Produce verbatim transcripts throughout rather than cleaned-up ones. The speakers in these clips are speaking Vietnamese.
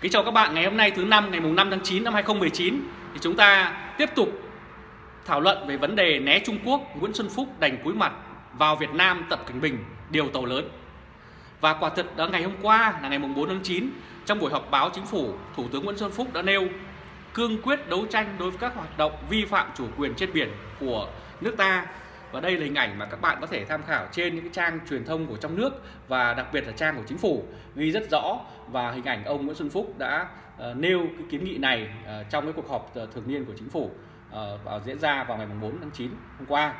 Kính chào các bạn, ngày hôm nay thứ năm ngày năm tháng chín năm hai nghìn không trăm mười chín thì chúng ta tiếp tục thảo luận về vấn đề né Trung Quốc, Nguyễn Xuân Phúc đành cúi mặt vào Việt Nam, Tập Cận Bình điều tàu lớn. Và quả thật đã ngày hôm qua là ngày bốn tháng chín, trong buổi họp báo chính phủ, Thủ tướng Nguyễn Xuân Phúc đã nêu cương quyết đấu tranh đối với các hoạt động vi phạm chủ quyền trên biển của nước ta. Và đây là hình ảnh mà các bạn có thể tham khảo trên những cái trang truyền thông của trong nước và đặc biệt là trang của chính phủ, ghi rất rõ. Và hình ảnh ông Nguyễn Xuân Phúc đã uh, nêu cái kiến nghị này uh, trong cái cuộc họp uh, thường niên của chính phủ uh, diễn ra vào ngày bốn tháng chín hôm qua.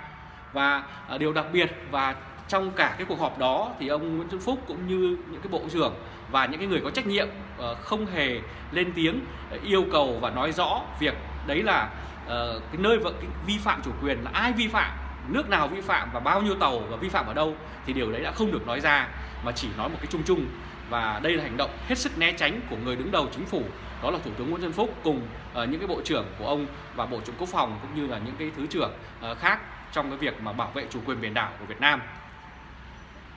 Và uh, điều đặc biệt và trong cả cái cuộc họp đó thì ông Nguyễn Xuân Phúc cũng như những cái bộ trưởng và những cái người có trách nhiệm uh, không hề lên tiếng uh, yêu cầu và nói rõ việc đấy là uh, cái nơi và cái vi phạm chủ quyền là ai vi phạm, nước nào vi phạm và bao nhiêu tàu và vi phạm ở đâu, thì điều đấy đã không được nói ra mà chỉ nói một cái chung chung. Và đây là hành động hết sức né tránh của người đứng đầu chính phủ, đó là Thủ tướng Nguyễn Xuân Phúc cùng uh, những cái bộ trưởng của ông và Bộ trưởng Quốc phòng cũng như là những cái thứ trưởng uh, khác trong cái việc mà bảo vệ chủ quyền biển đảo của Việt Nam.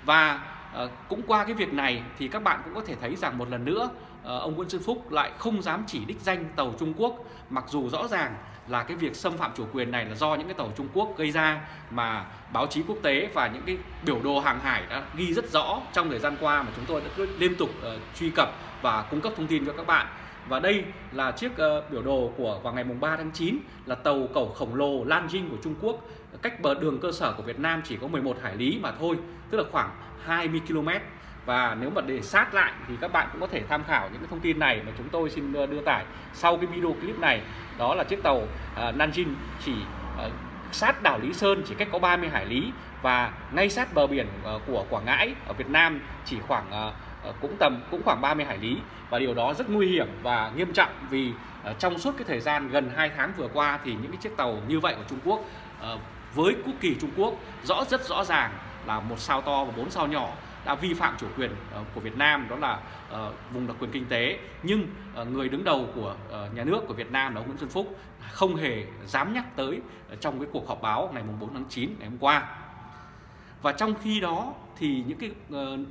Và uh, cũng qua cái việc này thì các bạn cũng có thể thấy rằng một lần nữa uh, ông Nguyễn Xuân Phúc lại không dám chỉ đích danh tàu Trung Quốc, mặc dù rõ ràng là cái việc xâm phạm chủ quyền này là do những cái tàu Trung Quốc gây ra, mà báo chí quốc tế và những cái biểu đồ hàng hải đã ghi rất rõ trong thời gian qua mà chúng tôi đã cứ liên tục uh, truy cập và cung cấp thông tin cho các bạn. Và đây là chiếc uh, biểu đồ của vào ngày ba tháng chín là tàu cẩu khổng lồ Lan Jing của Trung Quốc, cách bờ đường cơ sở của Việt Nam chỉ có mười một hải lý mà thôi, tức là khoảng hai mươi ki lô mét. Và nếu mà để sát lại thì các bạn cũng có thể tham khảo những cái thông tin này mà chúng tôi xin đưa tải sau cái video clip này. Đó là chiếc tàu uh, Nanjing chỉ uh, sát đảo Lý Sơn chỉ cách có ba mươi hải lý và ngay sát bờ biển uh, của Quảng Ngãi ở Việt Nam chỉ khoảng uh, cũng tầm cũng khoảng ba mươi hải lý, và điều đó rất nguy hiểm và nghiêm trọng vì uh, trong suốt cái thời gian gần hai tháng vừa qua thì những cái chiếc tàu như vậy của Trung Quốc uh, với quốc kỳ Trung Quốc rõ rất rõ ràng là một sao to và bốn sao nhỏ đã vi phạm chủ quyền uh, của Việt Nam, đó là uh, vùng đặc quyền kinh tế. Nhưng uh, người đứng đầu của uh, nhà nước của Việt Nam là ông Nguyễn Xuân Phúc không hề dám nhắc tới uh, trong cái cuộc họp báo ngày bốn tháng chín ngày hôm qua. Và trong khi đó thì những cái uh,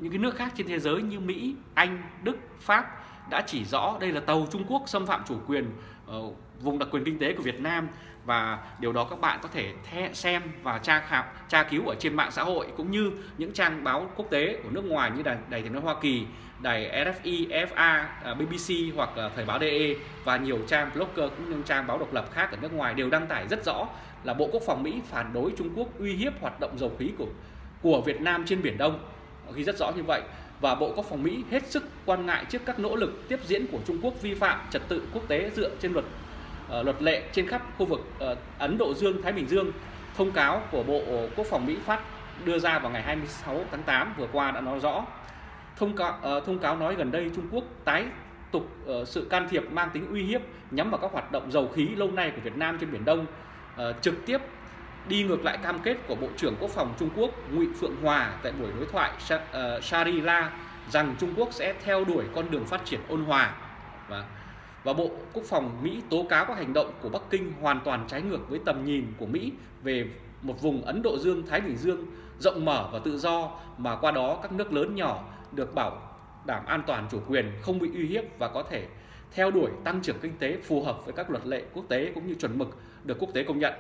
những cái nước khác trên thế giới như Mỹ, Anh, Đức, Pháp đã chỉ rõ đây là tàu Trung Quốc xâm phạm chủ quyền uh, vùng đặc quyền kinh tế của Việt Nam. Và điều đó các bạn có thể xem và tra khảo, tra cứu ở trên mạng xã hội cũng như những trang báo quốc tế của nước ngoài như đài, đài tiếng nói Hoa Kỳ, đài R F E/ép a, B B C hoặc Thời báo D E và nhiều trang blogger cũng như trang báo độc lập khác ở nước ngoài đều đăng tải rất rõ là Bộ Quốc phòng Mỹ phản đối Trung Quốc uy hiếp hoạt động dầu khí của của Việt Nam trên Biển Đông, ghi rất rõ như vậy. Và Bộ Quốc phòng Mỹ hết sức quan ngại trước các nỗ lực tiếp diễn của Trung Quốc vi phạm trật tự quốc tế dựa trên luật Uh, luật lệ trên khắp khu vực uh, Ấn Độ Dương, Thái Bình Dương. Thông cáo của Bộ Quốc phòng Mỹ phát đưa ra vào ngày hai mươi sáu tháng tám vừa qua đã nói rõ. Thông cáo, uh, thông cáo nói gần đây Trung Quốc tái tục uh, sự can thiệp mang tính uy hiếp nhắm vào các hoạt động dầu khí lâu nay của Việt Nam trên Biển Đông, uh, trực tiếp đi ngược lại cam kết của Bộ trưởng Quốc phòng Trung Quốc Ngụy Phượng Hòa tại buổi đối thoại Shangri-La rằng Trung Quốc sẽ theo đuổi con đường phát triển ôn hòa. Và Và Bộ Quốc phòng Mỹ tố cáo các hành động của Bắc Kinh hoàn toàn trái ngược với tầm nhìn của Mỹ về một vùng Ấn Độ Dương, Thái Bình Dương rộng mở và tự do, mà qua đó các nước lớn nhỏ được bảo đảm an toàn chủ quyền, không bị uy hiếp và có thể theo đuổi tăng trưởng kinh tế phù hợp với các luật lệ quốc tế cũng như chuẩn mực được quốc tế công nhận.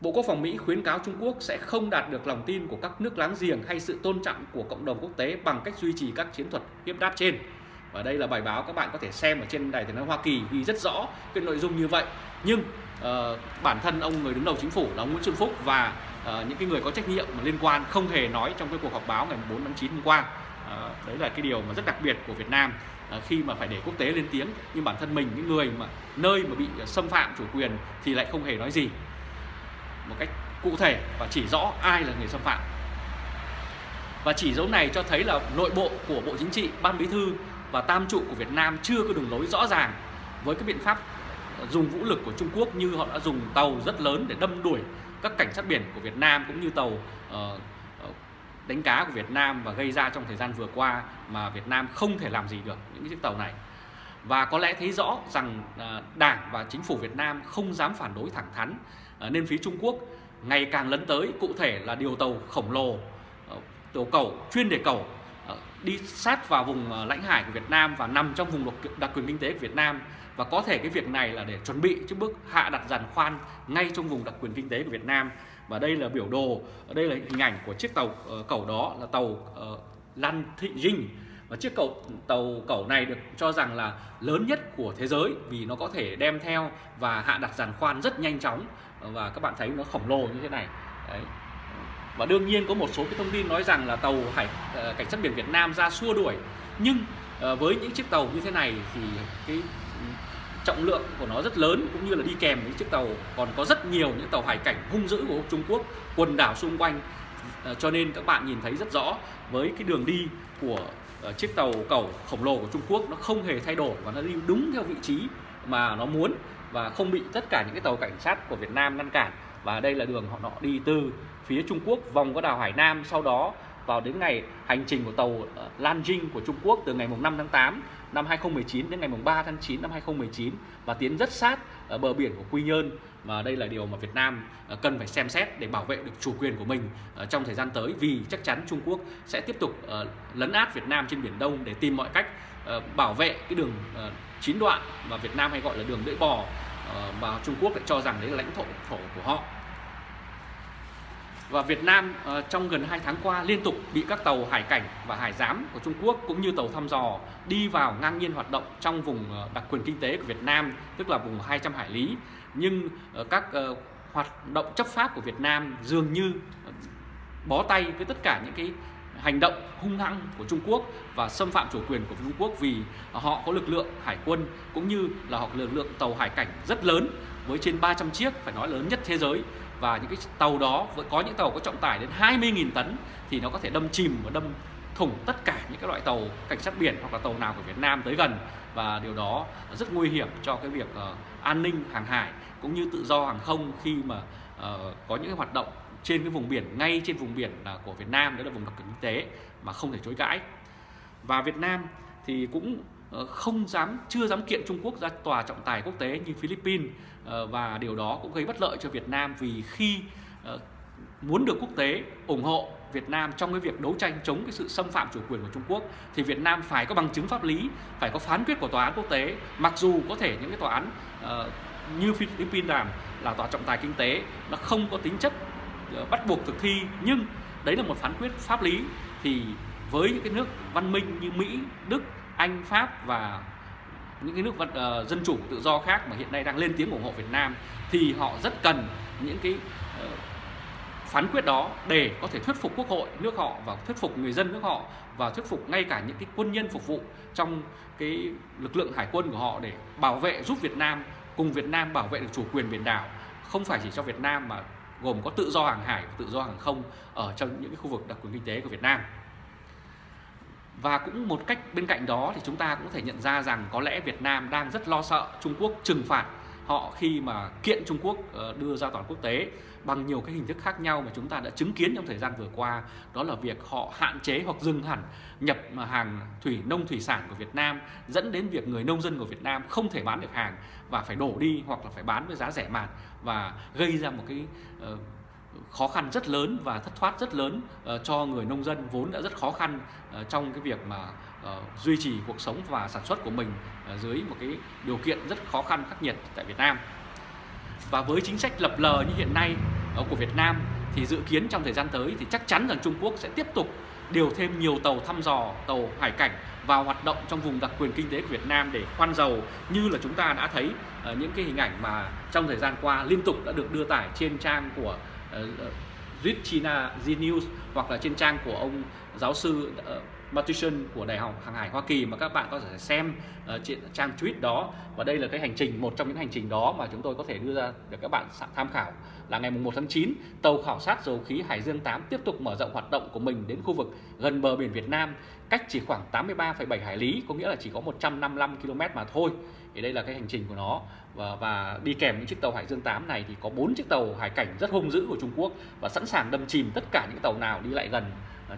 Bộ Quốc phòng Mỹ khuyến cáo Trung Quốc sẽ không đạt được lòng tin của các nước láng giềng hay sự tôn trọng của cộng đồng quốc tế bằng cách duy trì các chiến thuật hiếp đáp trên. Và đây là bài báo các bạn có thể xem ở trên đài tiếng nói Hoa Kỳ ghi rất rõ cái nội dung như vậy. Nhưng uh, bản thân ông người đứng đầu chính phủ là ông Nguyễn Xuân Phúc và uh, những cái người có trách nhiệm mà liên quan không hề nói trong cái cuộc họp báo ngày bốn tháng chín hôm qua. Uh, đấy là cái điều mà rất đặc biệt của Việt Nam uh, khi mà phải để quốc tế lên tiếng, nhưng bản thân mình, những người mà nơi mà bị xâm phạm chủ quyền thì lại không hề nói gì một cách cụ thể và chỉ rõ ai là người xâm phạm. Và chỉ dấu này cho thấy là nội bộ của Bộ Chính trị, Ban Bí thư và tam trụ của Việt Nam chưa có đường lối rõ ràng với cái biện pháp dùng vũ lực của Trung Quốc, như họ đã dùng tàu rất lớn để đâm đuổi các cảnh sát biển của Việt Nam cũng như tàu uh, đánh cá của Việt Nam và gây ra trong thời gian vừa qua mà Việt Nam không thể làm gì được những chiếc tàu này. Và có lẽ thấy rõ rằng uh, Đảng và Chính phủ Việt Nam không dám phản đối thẳng thắn uh, nên phía Trung Quốc ngày càng lấn tới, cụ thể là điều tàu khổng lồ, uh, tàu cẩu chuyên đề cẩu đi sát vào vùng lãnh hải của Việt Nam và nằm trong vùng đặc quyền kinh tế của Việt Nam. Và có thể cái việc này là để chuẩn bị cho bước hạ đặt giàn khoan ngay trong vùng đặc quyền kinh tế của Việt Nam. Và đây là biểu đồ, đây là hình ảnh của chiếc tàu uh, cẩu đó là tàu uh, Lan Thị Dinh. Và chiếc cầu, tàu cẩu này được cho rằng là lớn nhất của thế giới vì nó có thể đem theo và hạ đặt giàn khoan rất nhanh chóng. Và các bạn thấy nó khổng lồ như thế này. Đấy. Và đương nhiên có một số cái thông tin nói rằng là tàu hải uh, cảnh sát biển Việt Nam ra xua đuổi. Nhưng uh, với những chiếc tàu như thế này thì cái trọng lượng của nó rất lớn, cũng như là đi kèm với chiếc tàu còn có rất nhiều những tàu hải cảnh hung dữ của Trung Quốc quần đảo xung quanh, cho nên các bạn nhìn thấy rất rõ với cái đường đi của chiếc tàu cẩu khổng lồ của Trung Quốc, nó không hề thay đổi và nó đi đúng theo vị trí mà nó muốn và không bị tất cả những cái tàu cảnh sát của Việt Nam ngăn cản. Và đây là đường họ nó đi từ phía Trung Quốc vòng qua đảo Hải Nam, sau đó vào đến ngày hành trình của tàu Nanjing của Trung Quốc từ ngày năm tháng tám năm hai nghìn không trăm mười chín đến ngày ba tháng chín năm hai nghìn không trăm mười chín và tiến rất sát ở bờ biển của Quy Nhơn. Và đây là điều mà Việt Nam cần phải xem xét để bảo vệ được chủ quyền của mình trong thời gian tới, vì chắc chắn Trung Quốc sẽ tiếp tục lấn át Việt Nam trên Biển Đông để tìm mọi cách bảo vệ cái đường chín đoạn mà Việt Nam hay gọi là đường lưỡi bò mà Trung Quốc lại cho rằng đấy là lãnh thổ thổ của họ. Và Việt Nam trong gần hai tháng qua liên tục bị các tàu hải cảnh và hải giám của Trung Quốc cũng như tàu thăm dò đi vào ngang nhiên hoạt động trong vùng đặc quyền kinh tế của Việt Nam, tức là vùng hai trăm hải lý. Nhưng các hoạt động chấp pháp của Việt Nam dường như bó tay với tất cả những cái hành động hung hăng của Trung Quốc và xâm phạm chủ quyền của Trung Quốc, vì họ có lực lượng hải quân cũng như là họ có lực lượng tàu hải cảnh rất lớn với trên ba trăm chiếc, phải nói lớn nhất thế giới. Và những cái tàu đó, có những tàu có trọng tải đến hai mươi nghìn tấn thì nó có thể đâm chìm và đâm thủng tất cả những cái loại tàu cảnh sát biển hoặc là tàu nào của Việt Nam tới gần. Và điều đó rất nguy hiểm cho cái việc uh, an ninh hàng hải cũng như tự do hàng không khi mà uh, có những cái hoạt động trên cái vùng biển, ngay trên vùng biển uh, của Việt Nam, đó là vùng đặc quyền kinh tế mà không thể chối cãi. Và Việt Nam thì cũng không dám, chưa dám kiện Trung Quốc ra tòa trọng tài quốc tế như Philippines, và điều đó cũng gây bất lợi cho Việt Nam, vì khi muốn được quốc tế ủng hộ Việt Nam trong cái việc đấu tranh chống cái sự xâm phạm chủ quyền của Trung Quốc thì Việt Nam phải có bằng chứng pháp lý, phải có phán quyết của tòa án quốc tế, mặc dù có thể những cái tòa án như Philippines làm là tòa trọng tài kinh tế, nó không có tính chất bắt buộc thực thi, nhưng đấy là một phán quyết pháp lý. Thì với những cái nước văn minh như Mỹ, Đức, Anh, Pháp và những cái nước uh, dân chủ tự do khác mà hiện nay đang lên tiếng ủng hộ Việt Nam thì họ rất cần những cái uh, phán quyết đó để có thể thuyết phục quốc hội nước họ và thuyết phục người dân nước họ và thuyết phục ngay cả những cái quân nhân phục vụ trong cái lực lượng hải quân của họ để bảo vệ giúp Việt Nam, cùng Việt Nam bảo vệ được chủ quyền biển đảo, không phải chỉ cho Việt Nam mà gồm có tự do hàng hải và tự do hàng không ở trong những cái khu vực đặc quyền kinh tế của Việt Nam. Và cũng một cách bên cạnh đó thì chúng ta cũng có thể nhận ra rằng có lẽ Việt Nam đang rất lo sợ Trung Quốc trừng phạt họ khi mà kiện Trung Quốc đưa ra tòa quốc tế bằng nhiều cái hình thức khác nhau mà chúng ta đã chứng kiến trong thời gian vừa qua. Đó là việc họ hạn chế hoặc dừng hẳn nhập hàng thủy nông thủy sản của Việt Nam, dẫn đến việc người nông dân của Việt Nam không thể bán được hàng và phải đổ đi hoặc là phải bán với giá rẻ mạt, và gây ra một cái uh, khó khăn rất lớn và thất thoát rất lớn uh, cho người nông dân vốn đã rất khó khăn uh, trong cái việc mà uh, duy trì cuộc sống và sản xuất của mình uh, dưới một cái điều kiện rất khó khăn khắc nghiệt tại Việt Nam. Và với chính sách lập lờ như hiện nay uh, của Việt Nam thì dự kiến trong thời gian tới thì chắc chắn rằng Trung Quốc sẽ tiếp tục điều thêm nhiều tàu thăm dò, tàu hải cảnh vào hoạt động trong vùng đặc quyền kinh tế của Việt Nam để khoan dầu, như là chúng ta đã thấy uh, những cái hình ảnh mà trong thời gian qua liên tục đã được đưa tải trên trang của China News hoặc là trên trang của ông giáo sư uh, Matheson của Đại học Hàng hải Hoa Kỳ mà các bạn có thể xem uh, trên trang tweet đó. Và đây là cái hành trình, một trong những hành trình đó mà chúng tôi có thể đưa ra để các bạn tham khảo, là ngày một tháng chín, tàu khảo sát dầu khí Hải Dương tám tiếp tục mở rộng hoạt động của mình đến khu vực gần bờ biển Việt Nam, cách chỉ khoảng tám mươi ba phẩy bảy hải lý, có nghĩa là chỉ có một trăm năm mươi lăm ki lô mét mà thôi. Thì đây là cái hành trình của nó, và, và đi kèm những chiếc tàu Hải Dương tám này thì có bốn chiếc tàu hải cảnh rất hung dữ của Trung Quốc và sẵn sàng đâm chìm tất cả những tàu nào đi lại gần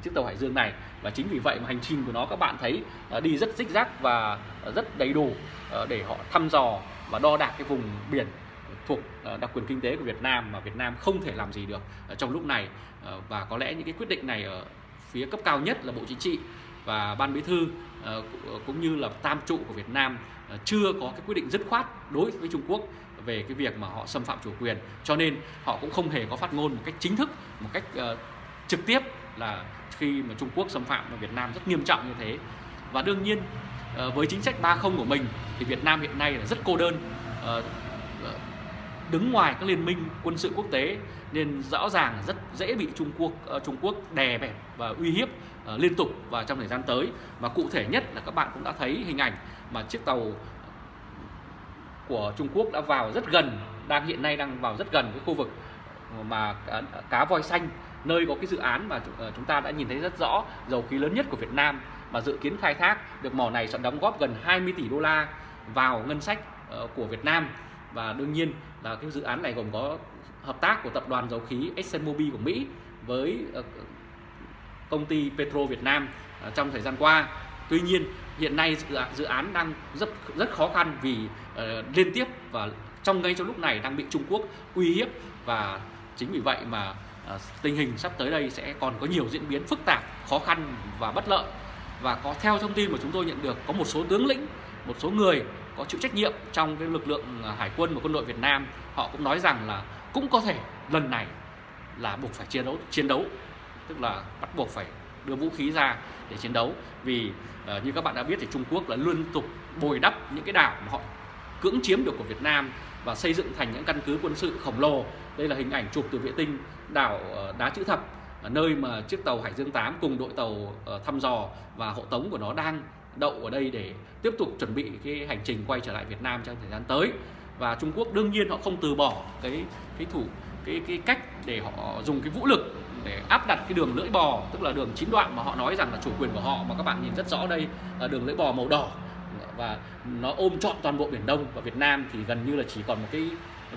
chiếc tàu Hải Dương này. Và chính vì vậy mà hành trình của nó các bạn thấy đi rất rích rác và rất đầy đủ để họ thăm dò và đo đạc cái vùng biển thuộc đặc quyền kinh tế của Việt Nam mà Việt Nam không thể làm gì được trong lúc này. Và có lẽ những cái quyết định này ở phía cấp cao nhất là Bộ Chính trị và Ban Bí thư cũng như là tam trụ của Việt Nam chưa có cái quyết định dứt khoát đối với Trung Quốc về cái việc mà họ xâm phạm chủ quyền, cho nên họ cũng không hề có phát ngôn một cách chính thức, một cách uh, trực tiếp là khi mà Trung Quốc xâm phạm vào Việt Nam rất nghiêm trọng như thế. Và đương nhiên uh, với chính sách ba không của mình thì Việt Nam hiện nay là rất cô đơn, uh, đứng ngoài các liên minh quân sự quốc tế, nên rõ ràng là rất dễ bị Trung Quốc uh, Trung Quốc đè bẹp và uy hiếp uh, liên tục và trong thời gian tới. Và cụ thể nhất là các bạn cũng đã thấy hình ảnh mà chiếc tàu của Trung Quốc đã vào rất gần, đang hiện nay đang vào rất gần cái khu vực mà cá voi xanh, nơi có cái dự án mà chúng ta đã nhìn thấy rất rõ, dầu khí lớn nhất của Việt Nam, mà dự kiến khai thác được mỏ này sẽ đóng góp gần hai mươi tỷ đô la vào ngân sách của Việt Nam. Và đương nhiên là cái dự án này gồm có hợp tác của tập đoàn dầu khí ExxonMobil của Mỹ với công ty Petro Việt Nam trong thời gian qua. Tuy nhiên hiện nay dự án đang rất rất khó khăn vì uh, liên tiếp và trong ngay trong lúc này đang bị Trung Quốc uy hiếp, và chính vì vậy mà uh, tình hình sắp tới đây sẽ còn có nhiều diễn biến phức tạp, khó khăn và bất lợi. Và có theo thông tin mà chúng tôi nhận được, có một số tướng lĩnh, một số người có chịu trách nhiệm trong cái lực lượng hải quân và quân đội Việt Nam, họ cũng nói rằng là cũng có thể lần này là buộc phải chiến đấu, chiến đấu tức là bắt buộc phải đưa vũ khí ra để chiến đấu, vì uh, như các bạn đã biết thì Trung Quốc là liên tục bồi đắp những cái đảo mà họ cưỡng chiếm được của Việt Nam và xây dựng thành những căn cứ quân sự khổng lồ. Đây là hình ảnh chụp từ vệ tinh đảo uh, Đá Chữ Thập, uh, nơi mà chiếc tàu Hải Dương tám cùng đội tàu uh, thăm dò và hộ tống của nó đang đậu ở đây để tiếp tục chuẩn bị cái hành trình quay trở lại Việt Nam trong thời gian tới. Và Trung Quốc đương nhiên họ không từ bỏ cái cái thủ cái cái cách để họ dùng cái vũ lực để áp đặt cái đường lưỡi bò, tức là đường chín đoạn mà họ nói rằng là chủ quyền của họ, mà các bạn nhìn rất rõ đây là đường lưỡi bò màu đỏ và nó ôm trọn toàn bộ Biển Đông, và Việt Nam thì gần như là chỉ còn một cái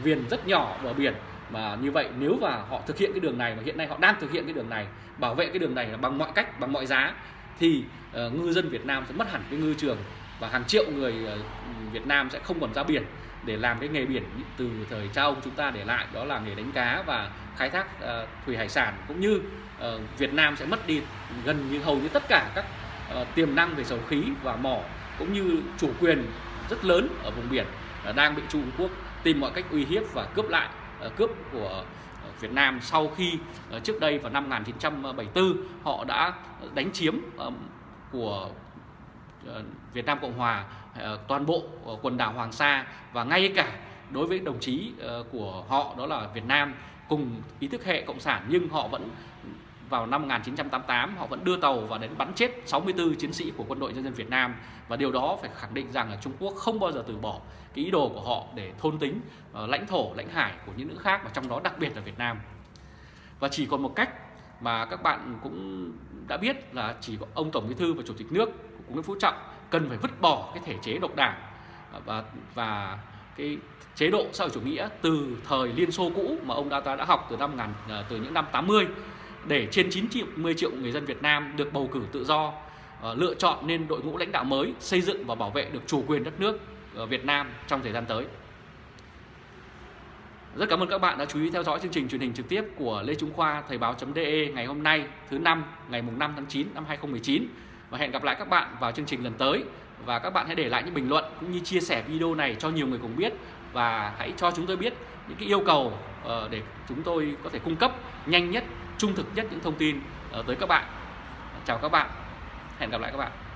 viền rất nhỏ bờ biển. Mà như vậy nếu mà họ thực hiện cái đường này, mà hiện nay họ đang thực hiện cái đường này, bảo vệ cái đường này là bằng mọi cách, bằng mọi giá, thì uh, ngư dân Việt Nam sẽ mất hẳn cái ngư trường và hàng triệu người uh, Việt Nam sẽ không còn ra biển để làm cái nghề biển từ thời cha ông chúng ta để lại, đó là nghề đánh cá và khai thác uh, thủy hải sản, cũng như uh, Việt Nam sẽ mất đi gần như hầu như tất cả các uh, tiềm năng về dầu khí và mỏ, cũng như chủ quyền rất lớn ở vùng biển uh, đang bị Trung Quốc tìm mọi cách uy hiếp và cướp lại, uh, cướp của uh, Việt Nam sau khi uh, trước đây vào năm một nghìn chín trăm bảy mươi tư họ đã đánh chiếm uh, của Việt Nam Cộng Hòa toàn bộ quần đảo Hoàng Sa, và ngay cả đối với đồng chí của họ đó là Việt Nam cùng ý thức hệ cộng sản, nhưng họ vẫn vào năm một nghìn chín trăm tám mươi tám họ vẫn đưa tàu và đến bắn chết sáu mươi tư chiến sĩ của quân đội nhân dân Việt Nam. Và điều đó phải khẳng định rằng là Trung Quốc không bao giờ từ bỏ cái ý đồ của họ để thôn tính lãnh thổ, lãnh hải của những nước khác, và trong đó đặc biệt là Việt Nam. Và chỉ còn một cách mà các bạn cũng đã biết là chỉ có ông Tổng Bí thư và Chủ tịch nước Nguyễn Phú Trọng cần phải vứt bỏ cái thể chế độc đảng và và cái chế độ xã hội chủ nghĩa từ thời Liên Xô cũ mà ông đã đã học từ năm từ những năm tám mươi, để trên chín mươi triệu người dân Việt Nam được bầu cử tự do, lựa chọn nên đội ngũ lãnh đạo mới, xây dựng và bảo vệ được chủ quyền đất nước Việt Nam trong thời gian tới. Rất cảm ơn các bạn đã chú ý theo dõi chương trình truyền hình trực tiếp của Lê Trung Khoa, Thời báo.de ngày hôm nay, thứ năm, ngày mùng năm tháng chín năm hai nghìn không trăm mười chín. Và hẹn gặp lại các bạn vào chương trình lần tới. Và các bạn hãy để lại những bình luận cũng như chia sẻ video này cho nhiều người cùng biết, và hãy cho chúng tôi biết những cái yêu cầu để chúng tôi có thể cung cấp nhanh nhất, trung thực nhất những thông tin tới các bạn. Chào các bạn, hẹn gặp lại các bạn.